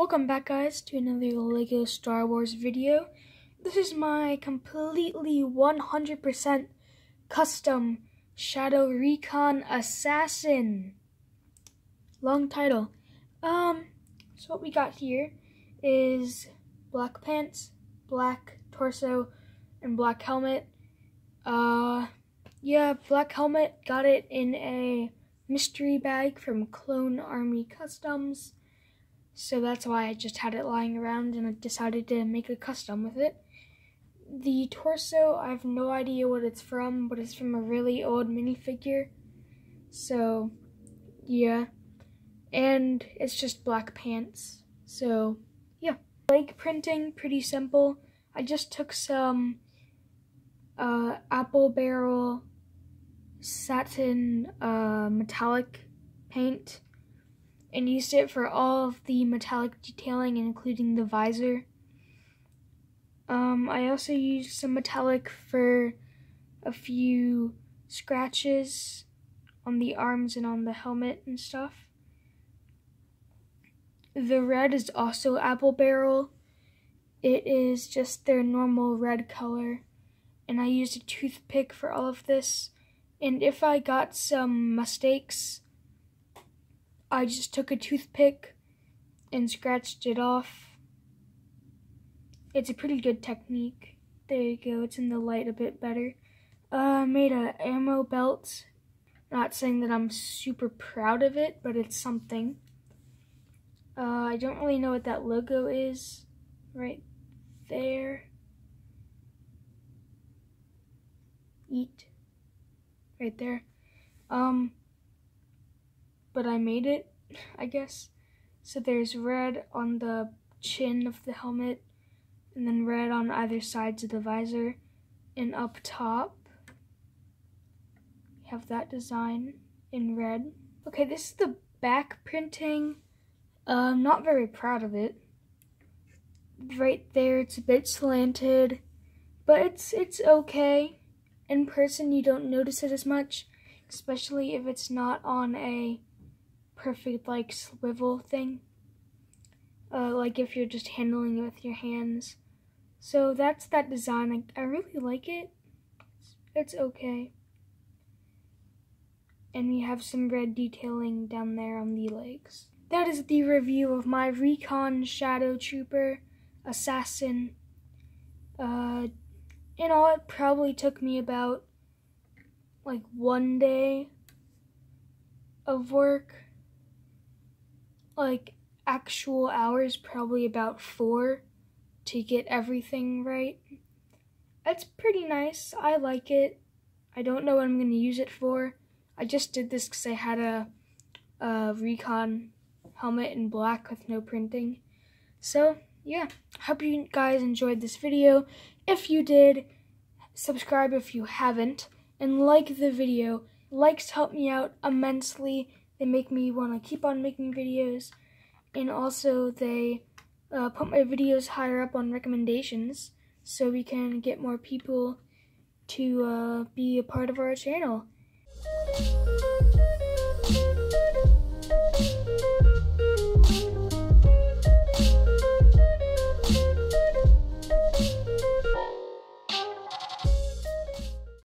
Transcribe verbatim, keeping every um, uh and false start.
Welcome back, guys, to another LEGO Star Wars video. This is my completely one hundred percent custom Shadow Recon Assassin. Long title. Um, so what we got here is black pants, black torso, and black helmet. Uh, yeah, black helmet. Got it in a mystery bag from Clone Army Customs. So that's why I just had it lying around and I decided to make a custom with it. The torso, I have no idea what it's from, but it's from a really old minifigure. So, yeah. And it's just black pants. So, yeah. Leg printing, pretty simple. I just took some uh, Apple Barrel satin uh, metallic paint and used it for all of the metallic detailing, including the visor. Um, I also used some metallic for a few scratches on the arms and on the helmet and stuff. The red is also Apple Barrel. It is just their normal red color. And I used a toothpick for all of this. And if I got some mistakes, I just took a toothpick and scratched it off. It's a pretty good technique. There you go, it's in the light a bit better. I uh, made an ammo belt. Not saying that I'm super proud of it, but it's something. Uh, I don't really know what that logo is right there. Eat. Right there. Um... But I made it, I guess. So there's red on the chin of the helmet, and then red on either sides of the visor. And up top, we have that design in red. Okay, this is the back printing. Uh, I'm not very proud of it. Right there, it's a bit slanted, but it's it's okay. In person, you don't notice it as much, especially if it's not on a perfect, like, swivel thing, uh, like if you're just handling it with your hands. So that's that design. I, I really like it. It's, it's okay. And we have some red detailing down there on the legs. That is the review of my Recon Shadow Trooper Assassin. Uh, in all, it probably took me about, like, one day of work. Like, actual hours, probably about four, to get everything right. That's pretty nice. I like it. I don't know what I'm going to use it for. I just did this because I had a, a Recon helmet in black with no printing. So, yeah. Hope you guys enjoyed this video. If you did, subscribe if you haven't, and like the video. Likes help me out immensely. They make me want to keep on making videos, and also they uh, put my videos higher up on recommendations so we can get more people to uh, be a part of our channel.